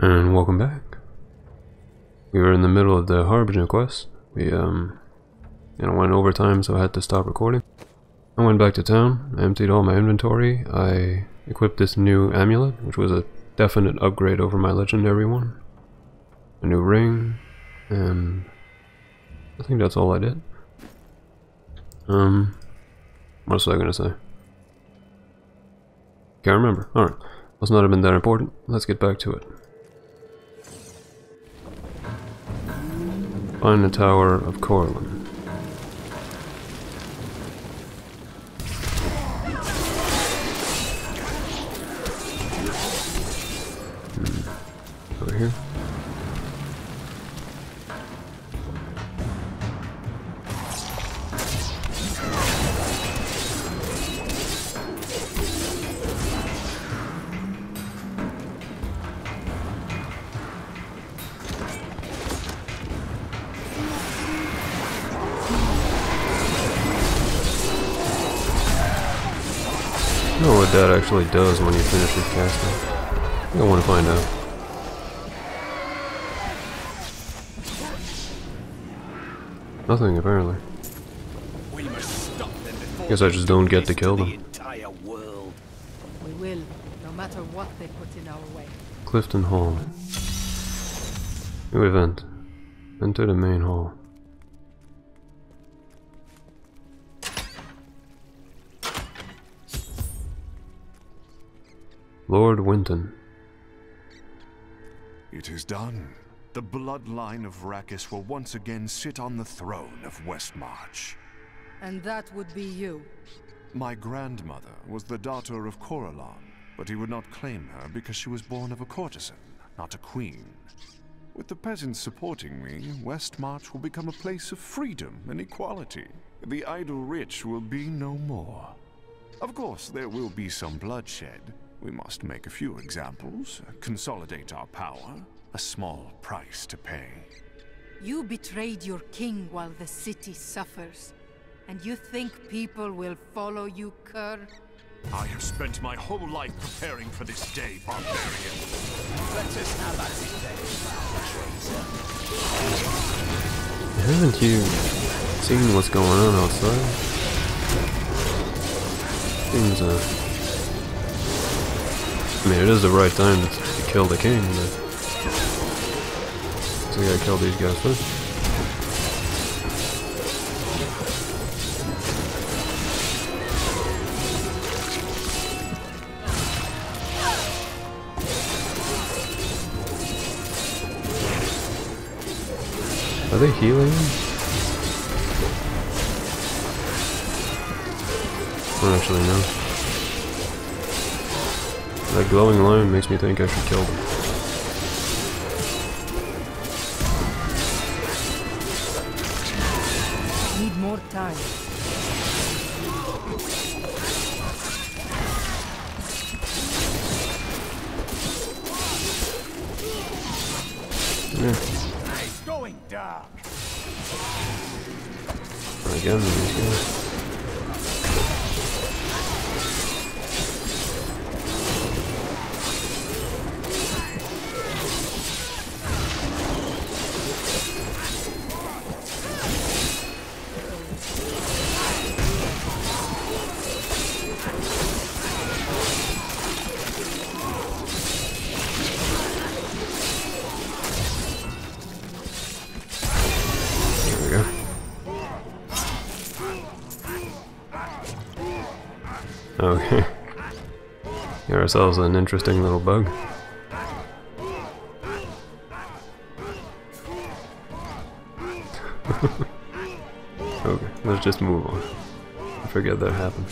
And welcome back. We were in the middle of the Harbinger quest. We went overtime, so I had to stop recording. I went back to town, I emptied all my inventory, I equipped this new amulet, which was a definite upgrade over my legendary one. A new ring, and I think that's all I did. What else was I gonna say? Can't remember. Alright. Must not have been that important. Let's get back to it. Find the Tower of Coraline. Over here. What that actually does when you finish with casting. I think I want to find out. Nothing, apparently. Guess I just don't get to kill them. We will, no matter what they put in our way. Clifton Hall. New event. Enter the main hall. Lord Wynton. It is done. The bloodline of Rakkis will once again sit on the throne of Westmarch. And that would be you. My grandmother was the daughter of Corallon, but he would not claim her because she was born of a courtesan, not a queen. With the peasants supporting me, Westmarch will become a place of freedom and equality. The idle rich will be no more. Of course, there will be some bloodshed. We must make a few examples, consolidate our power, a small price to pay. You betrayed your king while the city suffers, and you think people will follow you, Kerr? I have spent my whole life preparing for this day, barbarian. Let us have our revenge, traitor. Haven't you seen what's going on outside? Things are... I mean, it is the right time to kill the king, but so we gotta kill these guys first. Are they healing him? I don't actually know. That glowing line makes me think I should kill them. Need more time. Yeah. It's going dark. Right again, these guys. Okay, got ourselves an interesting little bug. Okay, let's just move on. I forget that happened.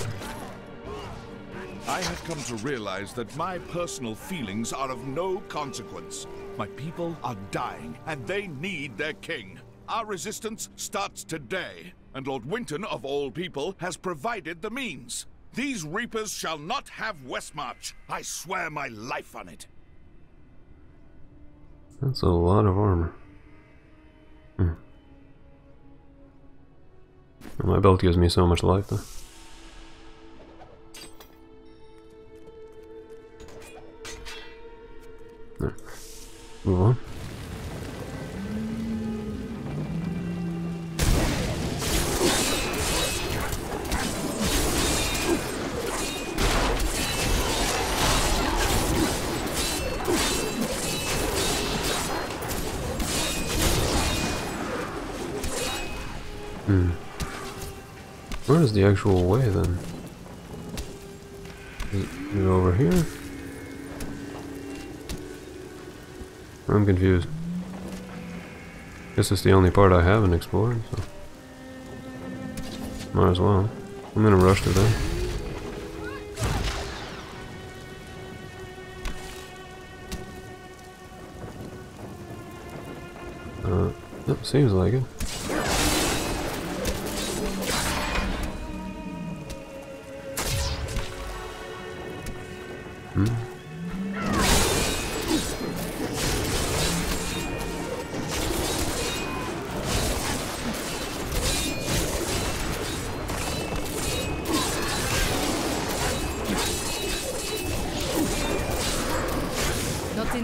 I have come to realize that my personal feelings are of no consequence. My people are dying, and they need their king. Our resistance starts today, and Lord Wynton, of all people, has provided the means. These Reapers shall not have Westmarch. I swear my life on it. That's a lot of armor. My belt gives me so much life, though. No. Where is the actual way then? Is it over here? I'm confused. Guess it's the only part I haven't explored, so might as well. I'm gonna rush to that. Yep, seems like it.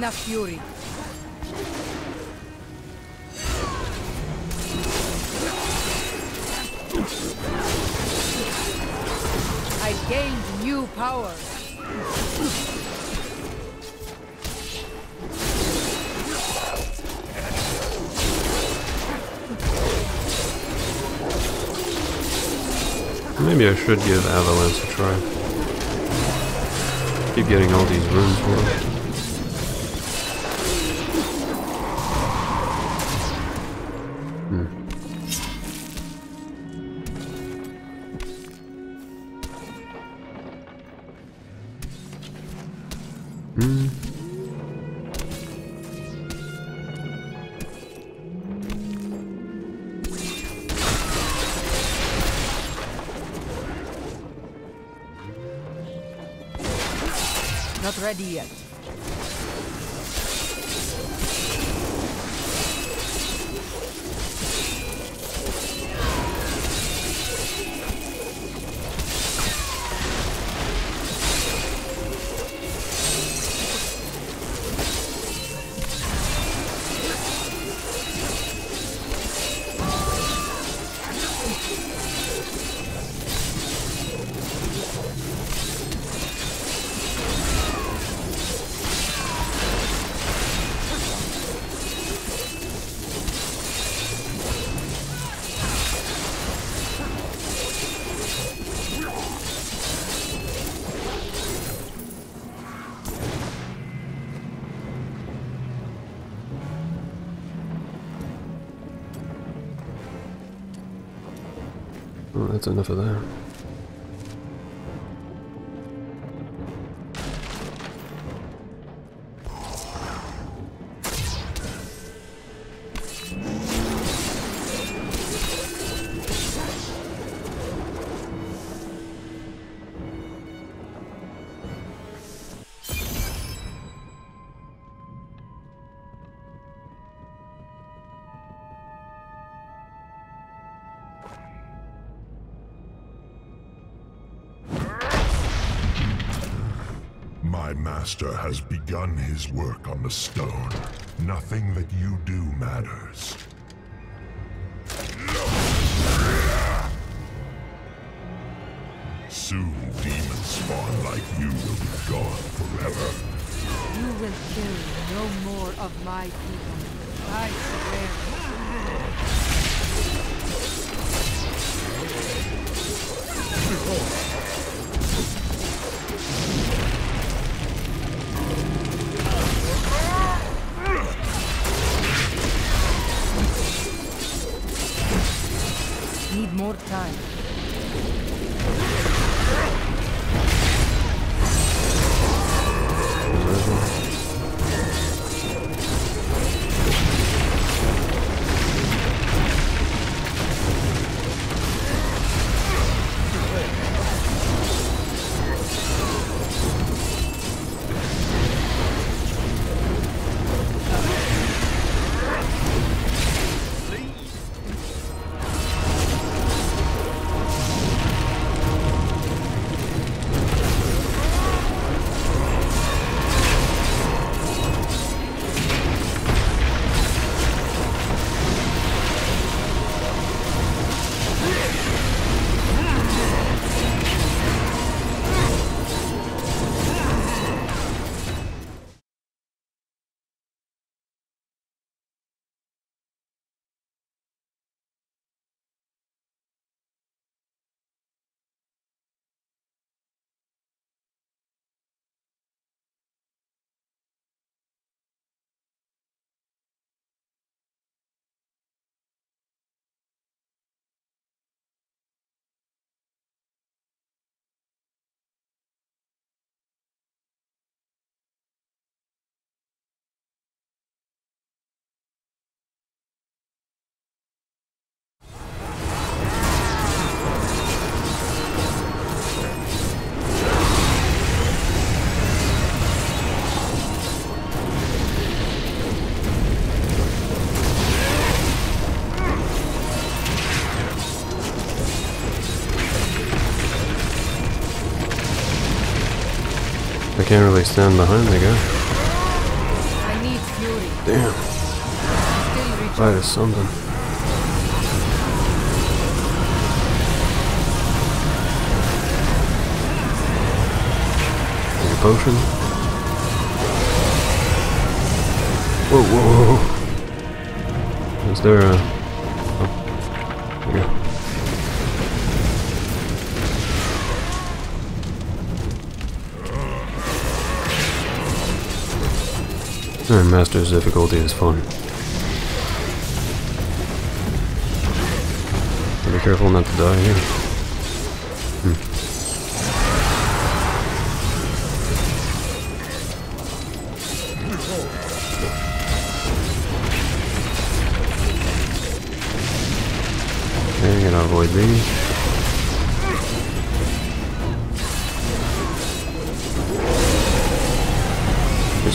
Enough fury. I gained new power. Maybe I should give Avalanche a try. Keep getting all these runes for us. Not ready yet. That's enough of that. My master has begun his work on the stone. Nothing that you do matters. Soon demons spawn like you will be gone forever. You will kill no more of my people. I swear. Need more time. I can't really stand behind the guy. I need fury. Damn. That is something. Take a potion. Whoa, whoa, whoa. Is there a... Oh. There we go. And Master's difficulty is fun. Be careful not to die here. Okay, I'm gonna avoid these.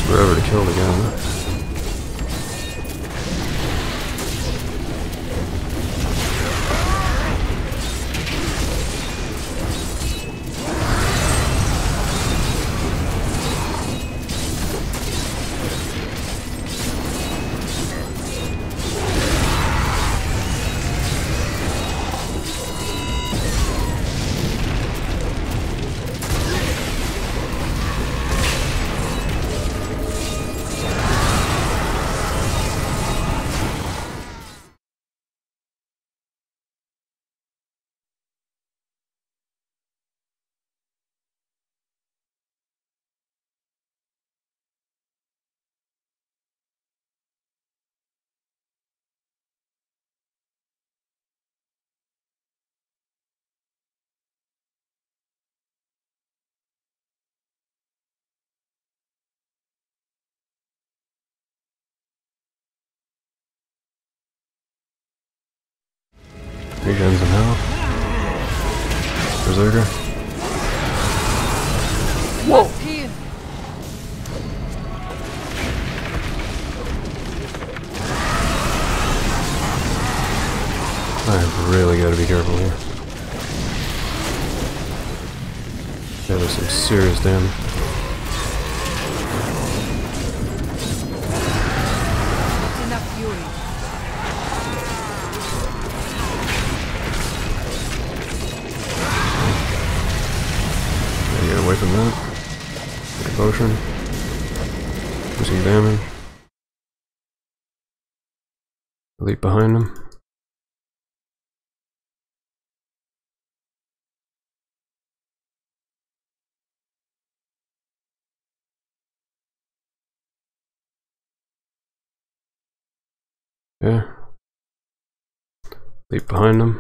Forever to kill the guy. Three guns in hell. Berserker. Whoa! I've really got to be careful here. That was some serious damage. Enough fury. Away from that. Get a potion. Do some damage. Leap behind him. Okay. Leap behind him.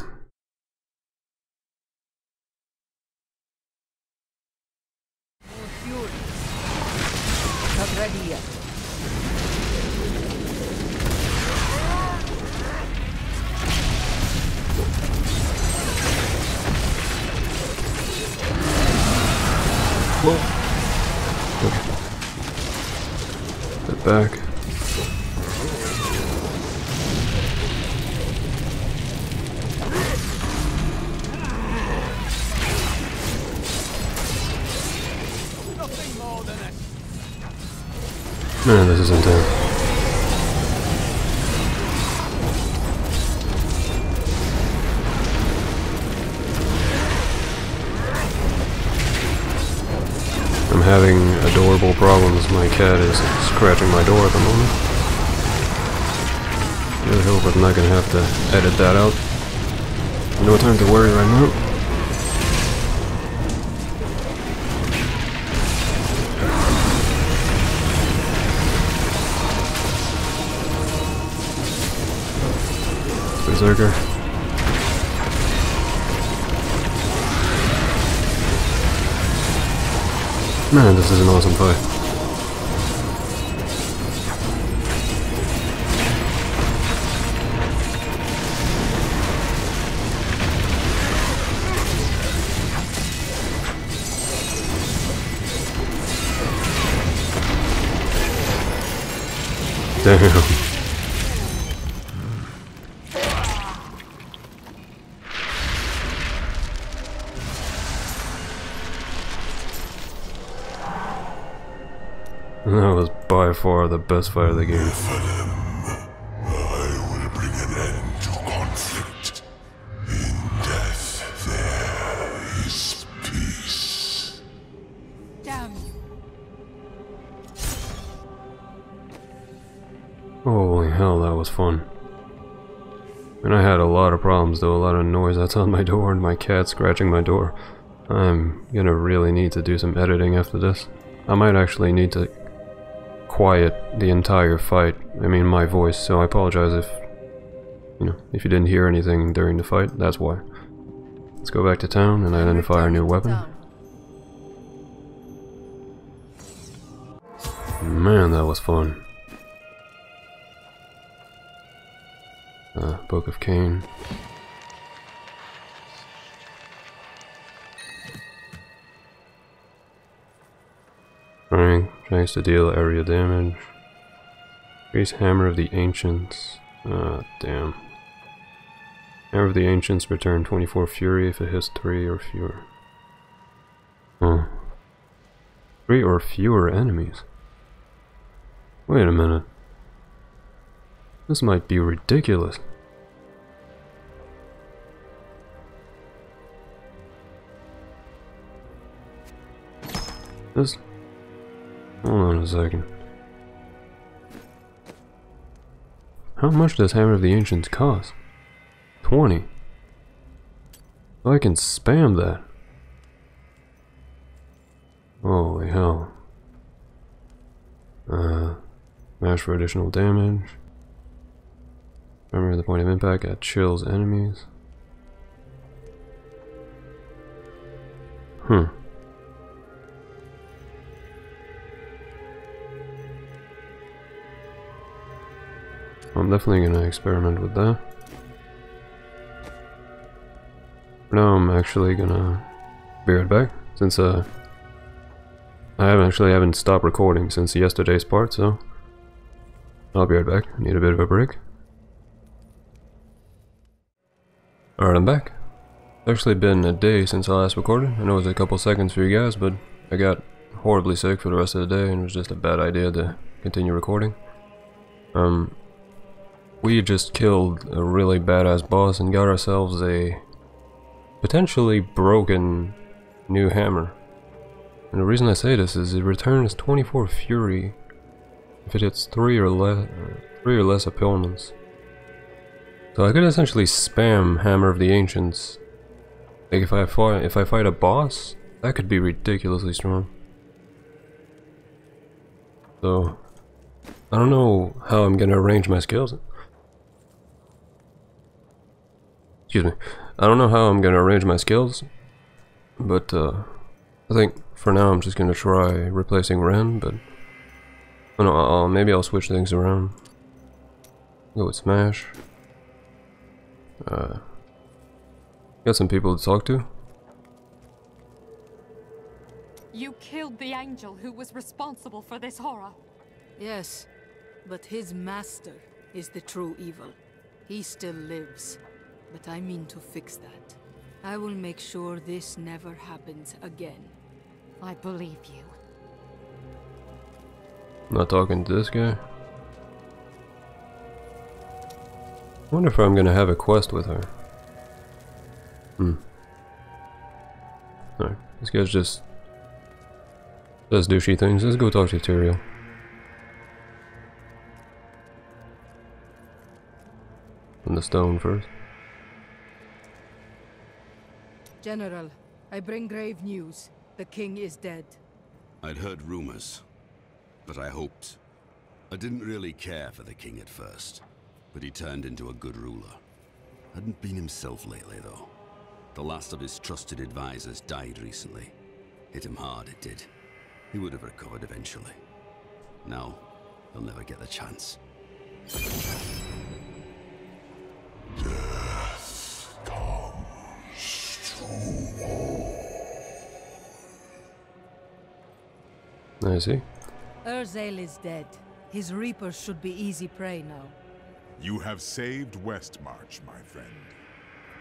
Whoa. Okay. Step back. Nothing more than it. Man, this is intense. I'm having adorable problems. My cat is scratching my door at the moment. I really hope I'm not gonna have to edit that out. No time to worry right now. Berserker. Man, this is an awesome fight. Damn. That was by far the best fight of the game. Nephilim, I will bring an end to conflict. In death there is peace. Damn you. Holy hell, that was fun. And I had a lot of problems though, a lot of noise outside my door and my cat scratching my door. I'm gonna really need to do some editing after this. I might actually need to quiet the entire fight, I mean my voice, so I apologize if, you know, if you didn't hear anything during the fight, that's why. Let's go back to town and identify our new weapon. Man, that was fun. Book of Cain. Alright, tries to deal area damage. Increase Hammer of the Ancients. Ah, damn. Hammer of the Ancients return 24 fury if it hits 3 or fewer. Huh. 3 or fewer enemies? Wait a minute. This might be ridiculous. This... Hold on a second. How much does Hammer of the Ancients cost? 20. Oh, I can spam that. Holy hell. Mash for additional damage. Remember the point of impact that chills enemies. Hmm. I'm definitely gonna experiment with that. Now I'm actually gonna be right back, since I haven't stopped recording since yesterday's part, so I'll be right back. I need a bit of a break. Alright, I'm back. It's actually been a day since I last recorded. I know it was a couple seconds for you guys, but I got horribly sick for the rest of the day and it was just a bad idea to continue recording. We just killed a really badass boss and got ourselves a potentially broken new hammer. And the reason I say this is it returns 24 fury if it hits three or less opponents. So I could essentially spam Hammer of the Ancients. Like if I fight a boss, that could be ridiculously strong. So I don't know how I'm gonna arrange my skills. Excuse me. I don't know how I'm gonna arrange my skills, but I think for now I'm just gonna try replacing Ren, but I don't know, maybe I'll switch things around. Go with Smash. Got some people to talk to. You killed the angel who was responsible for this horror. Yes, but his master is the true evil. He still lives. But I mean to fix that. I will make sure this never happens again. I believe you. Not talking to this guy. I wonder if I'm gonna have a quest with her. Hmm. Alright, this guy's just... does douchey things. Let's go talk to Tyrael. And the stone first. General, I bring grave news. The king is dead. I'd heard rumors, but I hoped. I didn't really care for the king at first, but he turned into a good ruler. Hadn't been himself lately, though. The last of his trusted advisors died recently. Hit him hard, it did. He would have recovered eventually. Now, he'll never get the chance. I see. Urzael is dead. His Reapers should be easy prey now. You have saved Westmarch, my friend.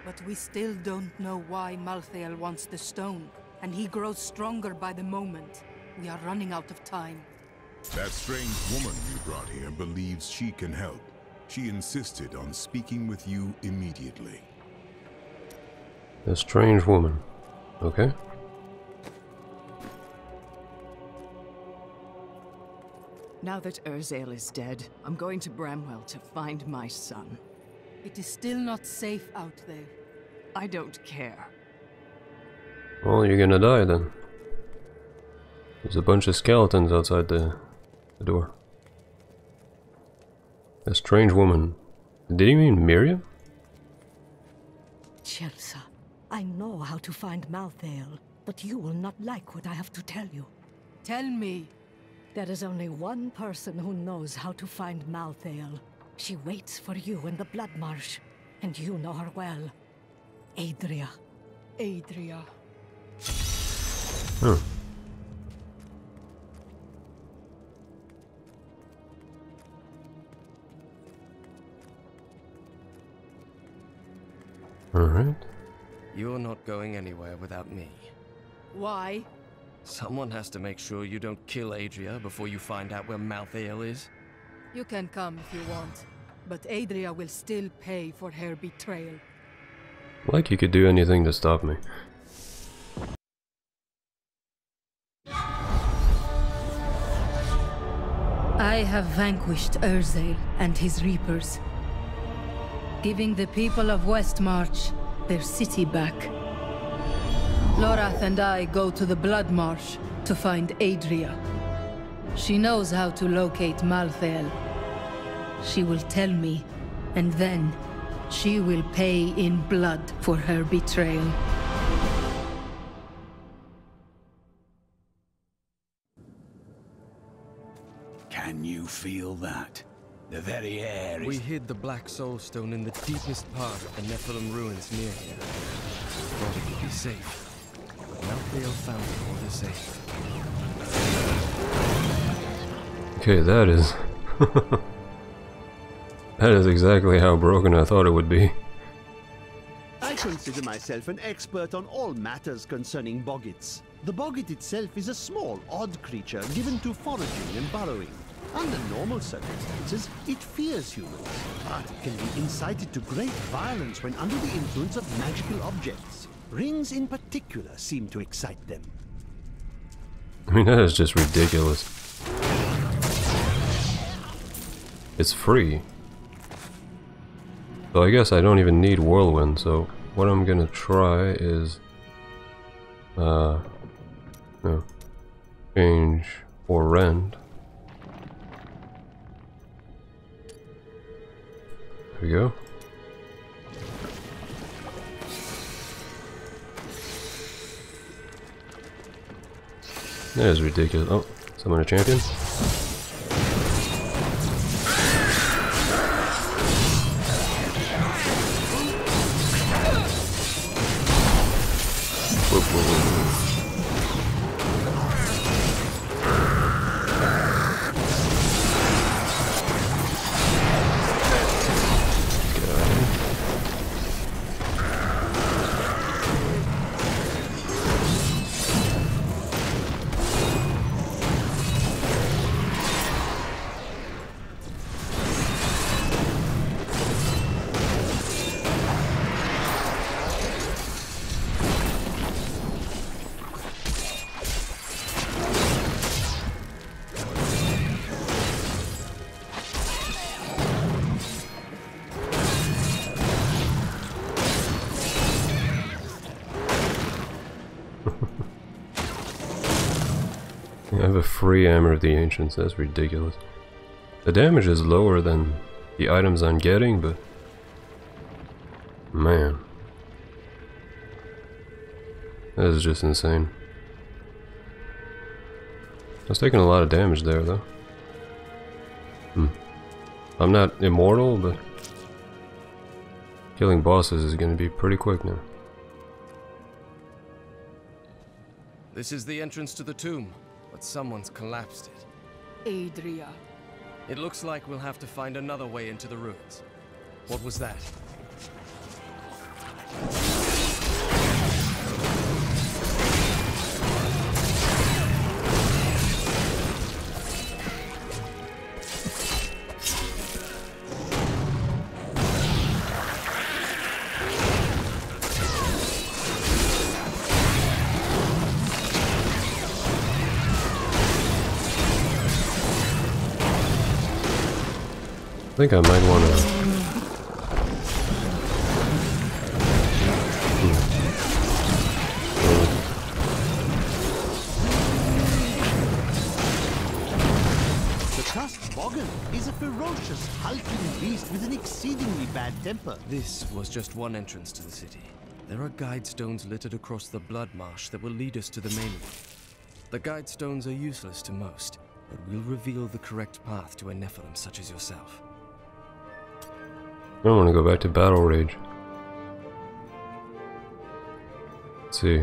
But we still don't know why Malthael wants the stone, and he grows stronger by the moment. We are running out of time. That strange woman you brought here believes she can help. She insisted on speaking with you immediately. A strange woman. Okay. Now that Urzael is dead, I'm going to Bramwell to find my son. It is still not safe out there. I don't care. Well, you're gonna die then. There's a bunch of skeletons outside the door. A strange woman. Did you mean Miriam? Chelsea, I know how to find Malthael, but you will not like what I have to tell you. Tell me. There is only one person who knows how to find Malthael. She waits for you in the Blood Marsh, and you know her well. Adria. Adria. Huh. All right. You're not going anywhere without me. Why? Someone has to make sure you don't kill Adria before you find out where Malthael is. You can come if you want, but Adria will still pay for her betrayal. Like you could do anything to stop me. I have vanquished Urzael and his Reapers, giving the people of Westmarch their city back. Lorath and I go to the Blood Marsh to find Adria. She knows how to locate Malthael. She will tell me, and then she will pay in blood for her betrayal. Can you feel that? The very air is... We hid the Black Soulstone in the deepest part of the Nephilim ruins near here. Thought it would be safe. Malthael found it more safe. Okay, that is... that is exactly how broken I thought it would be. I consider myself an expert on all matters concerning boggits. The boggit itself is a small, odd creature given to foraging and burrowing. Under normal circumstances, it fears humans, but can be incited to great violence when under the influence of magical objects. Rings in particular seem to excite them. I mean, that is just ridiculous. It's free. So I guess I don't even need Whirlwind, so what I'm gonna try is... no. Change or rend. There we go. That is ridiculous. Oh, summon a champion. Whoa, whoa, whoa. I have a free Hammer of the Ancients, that's ridiculous. The damage is lower than the items I'm getting, but... Man. That is just insane. I was taking a lot of damage there, though. I'm not immortal, but... Killing bosses is going to be pretty quick now. This is the entrance to the tomb. But someone's collapsed it. Adria. It looks like we'll have to find another way into the ruins. What was that? think I might want to... The Trustboggan is a ferocious, hulking beast with an exceedingly bad temper. This was just one entrance to the city. There are guide stones littered across the Blood Marsh that will lead us to the mainland. The guide stones are useless to most, but will reveal the correct path to a Nephilim such as yourself. I want to go back to Battle Rage. Let's see.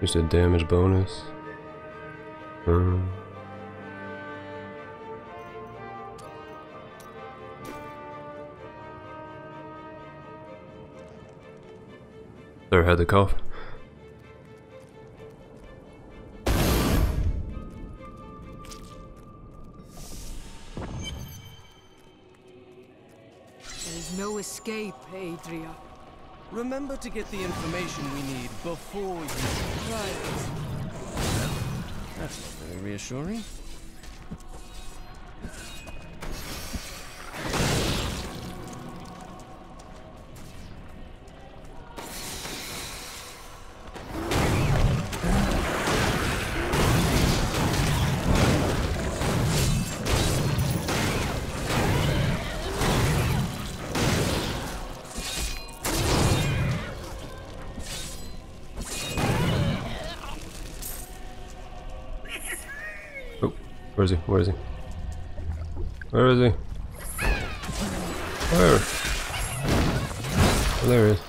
Just a damage bonus. Sorry, I had the cough. Escape, Adria. Remember to get the information we need before you strike. That's not very reassuring. Where is he? Where is he? Where is he? Where? Oh, there he is.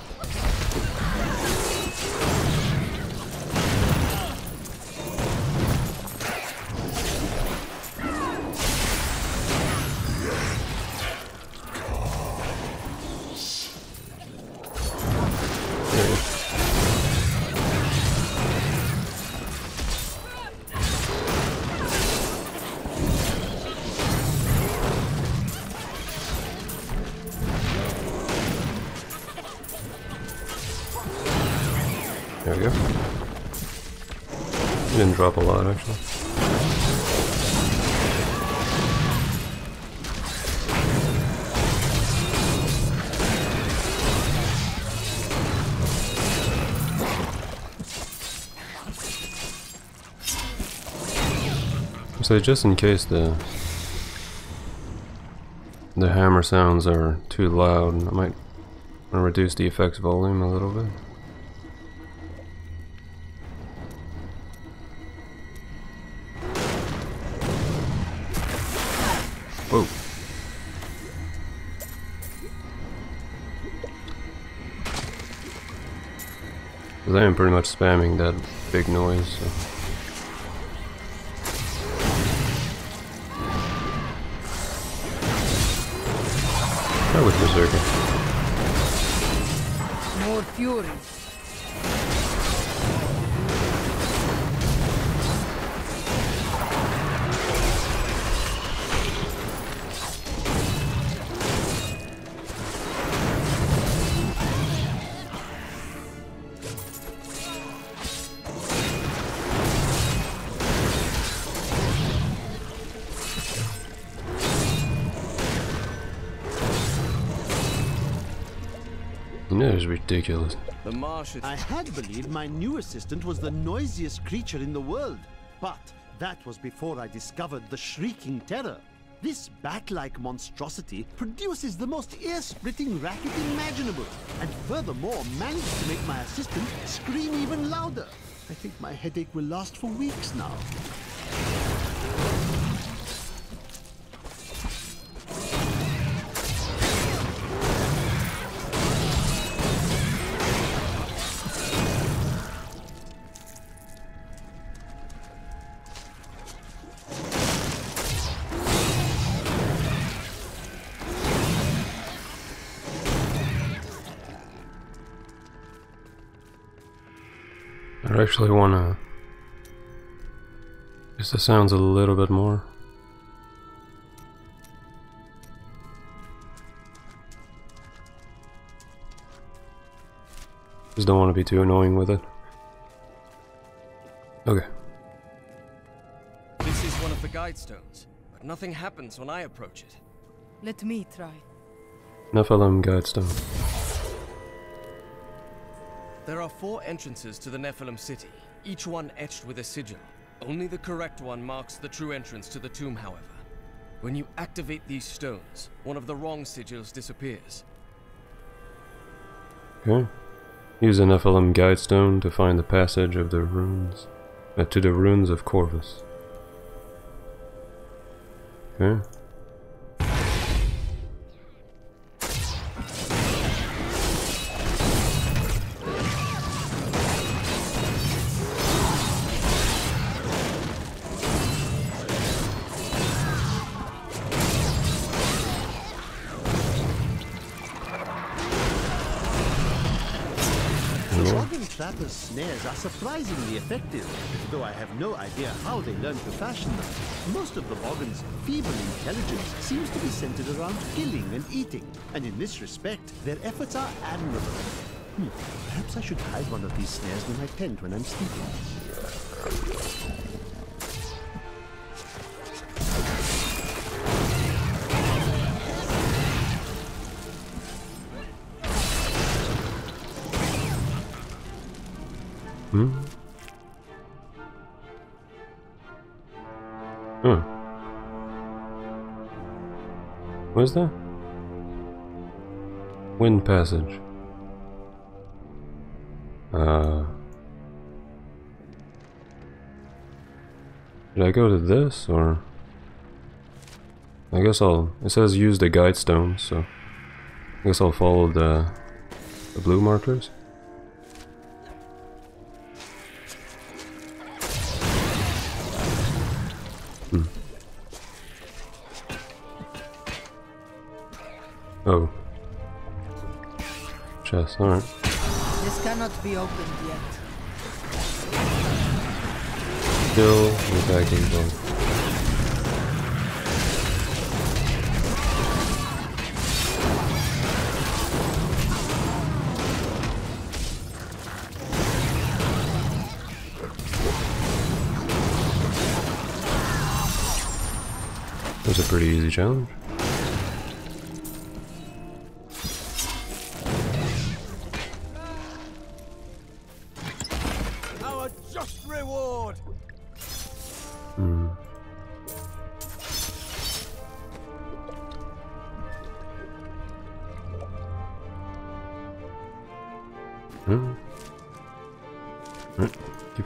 There we go. He didn't drop a lot, actually. So just in case the hammer sounds are too loud, I might reduce the effects volume a little bit. Whoa. Cause I am pretty much spamming that big noise, so. Try with Berserker. More fury. That is ridiculous. The marsh is... I had believed my new assistant was the noisiest creature in the world, but that was before I discovered the shrieking terror. This bat-like monstrosity produces the most ear-splitting racket imaginable, and furthermore managed to make my assistant scream even louder. I think my headache will last for weeks now. I actually wanna... Just the sounds a little bit more. Just don't want to be too annoying with it. Okay. This is one of the guide stones. Nothing happens when I approach it. Let me try. Nephilim Guidestone. There are 4 entrances to the Nephilim city, each one etched with a sigil. Only the correct one marks the true entrance to the tomb, however. When you activate these stones, one of the wrong sigils disappears. Okay. Use a Nephilim Guidestone to find the passage of the runes, to the ruins of Corvus. Okay. Clapper's snares are surprisingly effective, though I have no idea how they learn to fashion them. Most of the Boggan's feeble intelligence seems to be centered around killing and eating, and in this respect, their efforts are admirable. Perhaps I should hide one of these snares in my tent when I'm sleeping. Huh. What is that? Wind passage. Did I go to this or? I guess I'll. It says use the guide stone, so I guess I'll follow the blue markers. Oh. Chest, alright. This cannot be opened yet. Still attacking them. That was a pretty easy challenge.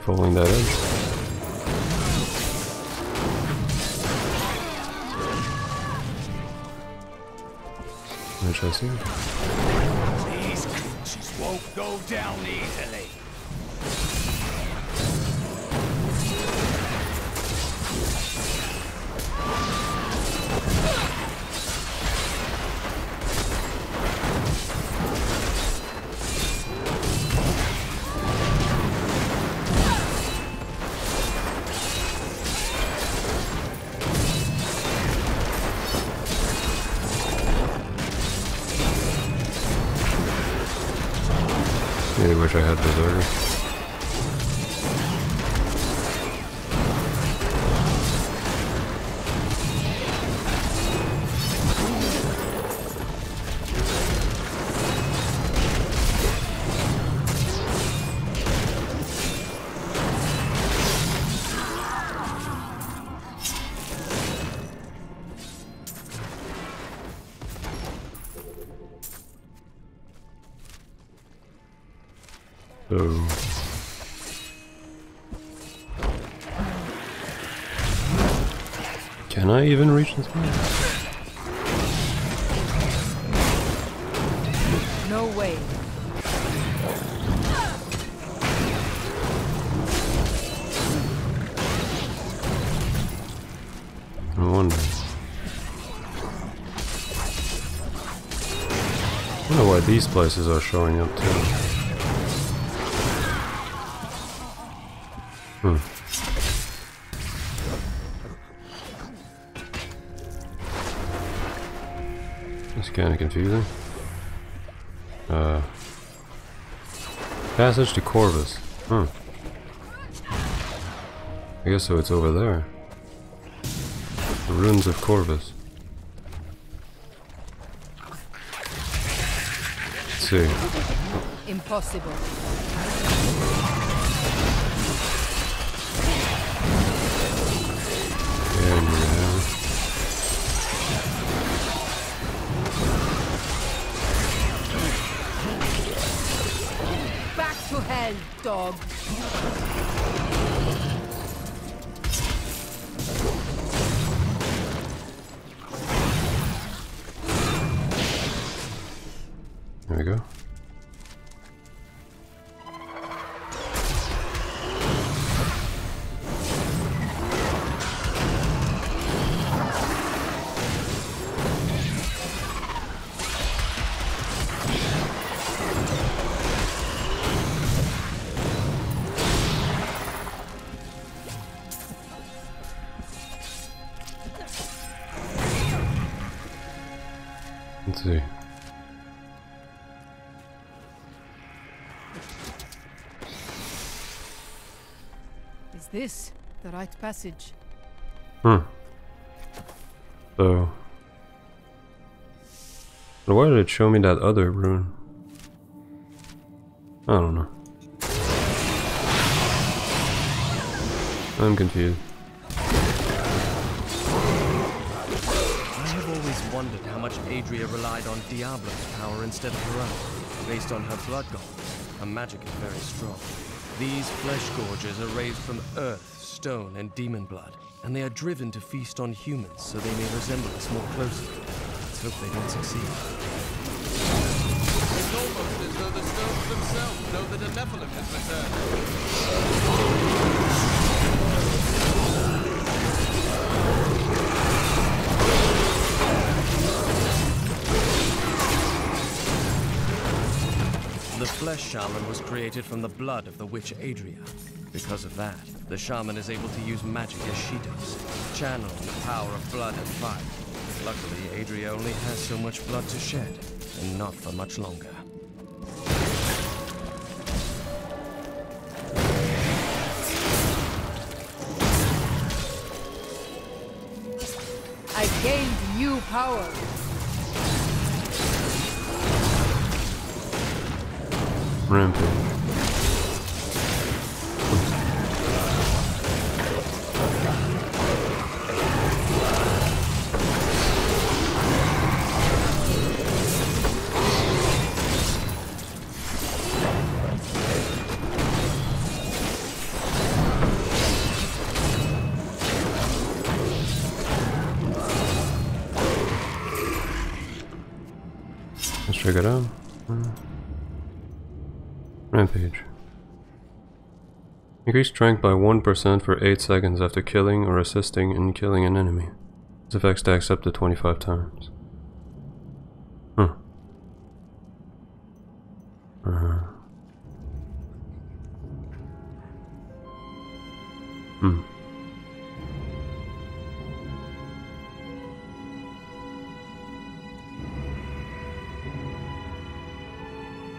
Following that edge. Interesting. These creatures won't go down easily. I had Can I even reach this point? No way. I wonder. I wonder why these places are showing up too. It's kind of confusing. Passage to Corvus. Huh. I guess so. It's over there. The ruins of Corvus. Let's see. Impossible. And now. Back to hell, dog. There we go. Let's see. Is this the right passage? So why did it show me that other rune? I don't know. I'm confused. Wondered how much Adria relied on Diablo's power instead of her own. Based on her blood gold, her magic is very strong. These flesh gorgers are raised from earth, stone, and demon blood, and they are driven to feast on humans so they may resemble us more closely. Let's hope they don't succeed. It's almost as though the stones themselves know that a Nephilim has returned. The flesh shaman was created from the blood of the witch Adria. Because of that, the shaman is able to use magic as she does, channeling the power of blood and fire. Luckily, Adria only has so much blood to shed, and not for much longer. I gained new power. Rampage. Let's check it out. Rampage. Increase strength by 1% for 8 seconds after killing or assisting in killing an enemy. This effect stacks up to 25 times.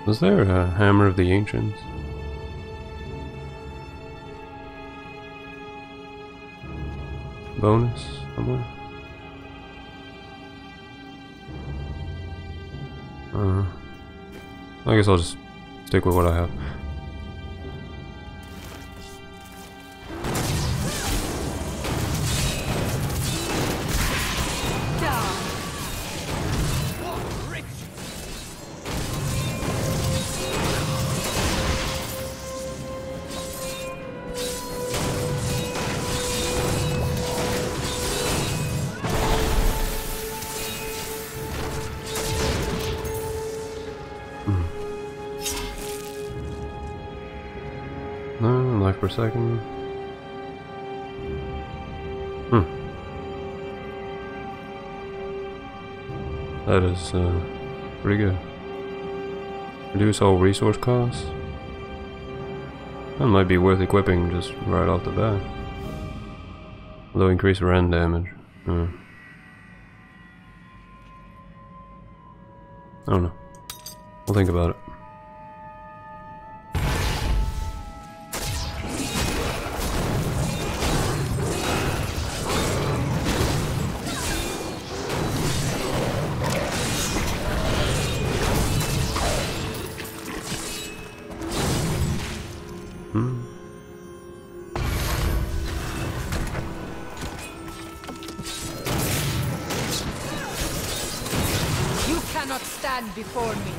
Was there a Hammer of the Ancients? Bonus somewhere? I guess I'll just stick with what I have. Per second. That is pretty good. Reduce all resource costs. That might be worth equipping just right off the bat. Although increase rend damage. I don't know. I'll think about it. You cannot stand before me.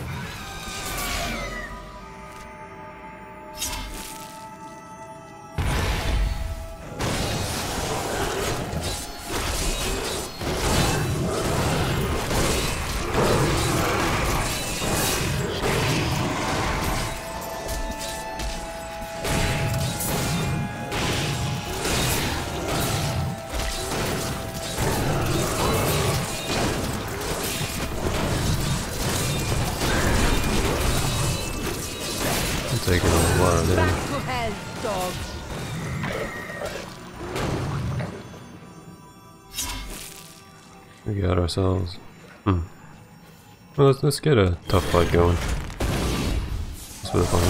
We got ourselves. Well, let's get a tough fight going. That's what I find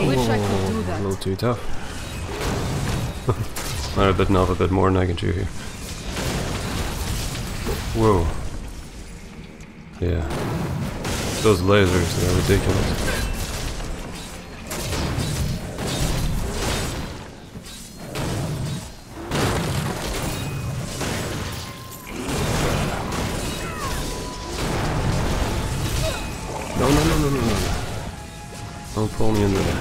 it. A little too tough. I've bitten off a bit more than I can chew here. Whoa. Yeah. Those lasers, they're ridiculous. No, no, no, no, no, no. Don't pull me into that.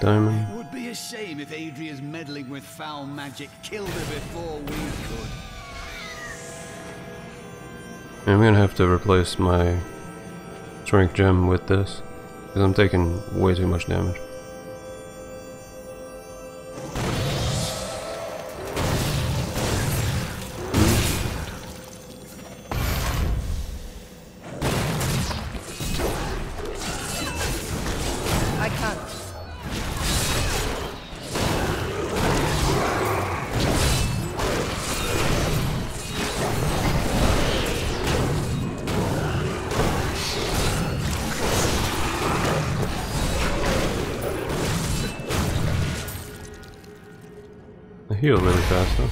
Diamond. It would be a shame if Adria's meddling with foul magic killed her before we could. I'm gonna have to replace my strength gem with this, because I'm taking way too much damage. Heal really fast though.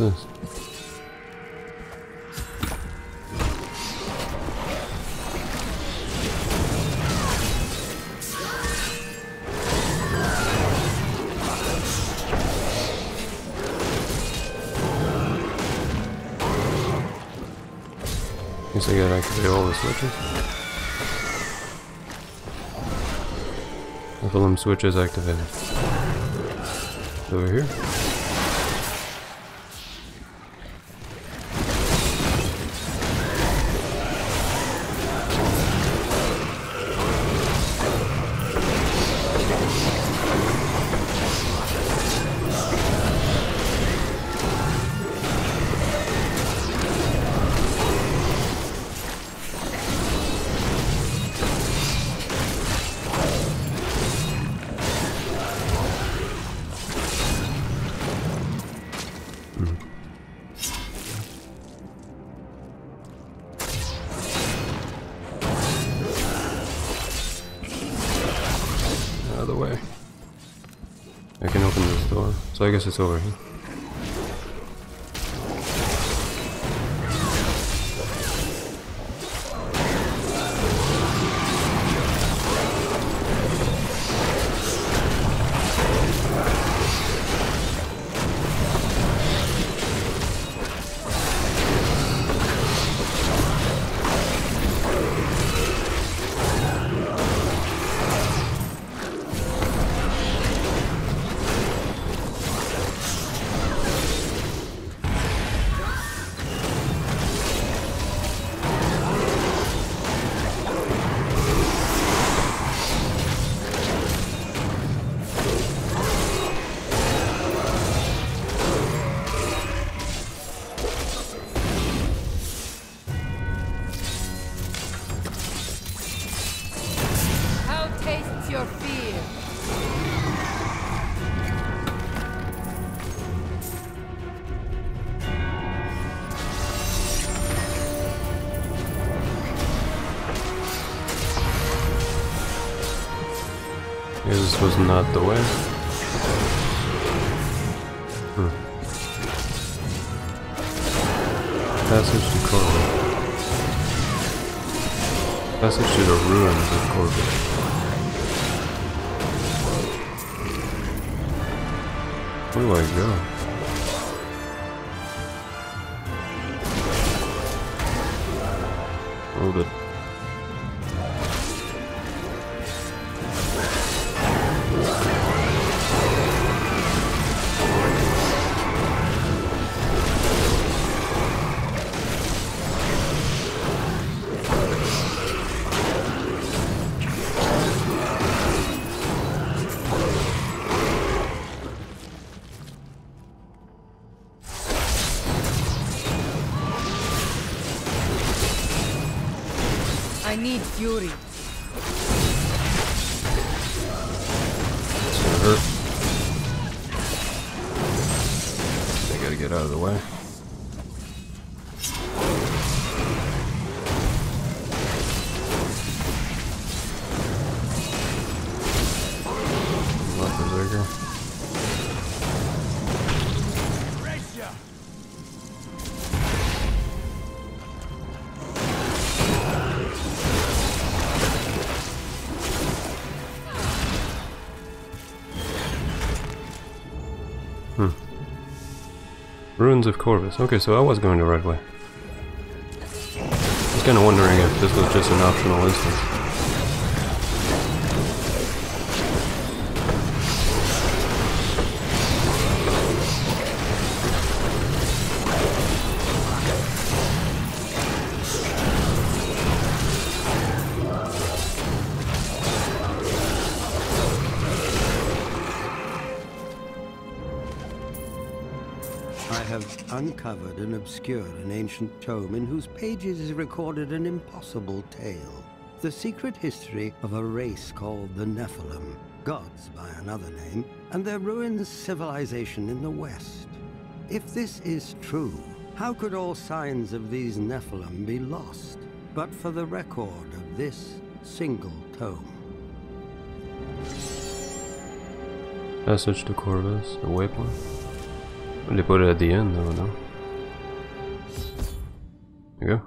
This. Guess I gotta activate all the switches. Nephilim switches activated. Over here. Out of the way. I can open this door. So I guess it's over here. This was not the way. Passage to Corbin. Passage to the ruins of Corbin. Where do I go? I need fury. It's gonna hurt. I gotta get out of the way. Ruins of Corvus. Okay, so I was going the right way. I was kind of wondering if this was just an optional instance. Uncovered and obscure an ancient tome in whose pages is recorded an impossible tale. The secret history of a race called the Nephilim, gods by another name, and their ruined civilization in the West. If this is true, how could all signs of these Nephilim be lost, but for the record of this single tome? Passage to Corvus, the waypoint. They put it at the end though, no? There you go.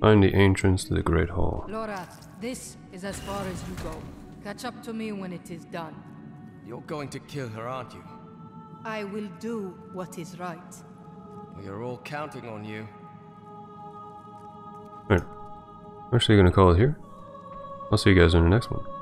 Find the entrance to the Great Hall. Lorath, this is as far as you go. Catch up to me when it is done. You're going to kill her, aren't you? I will do what is right. We are all counting on you. Alright. I'm actually gonna call it here. I'll see you guys in the next one.